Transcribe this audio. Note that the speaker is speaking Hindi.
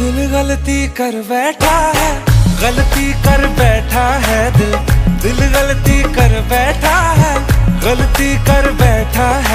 दिल गलती कर बैठा है, गलती कर बैठा है दिल, दिल गलती कर बैठा है, गलती कर बैठा है।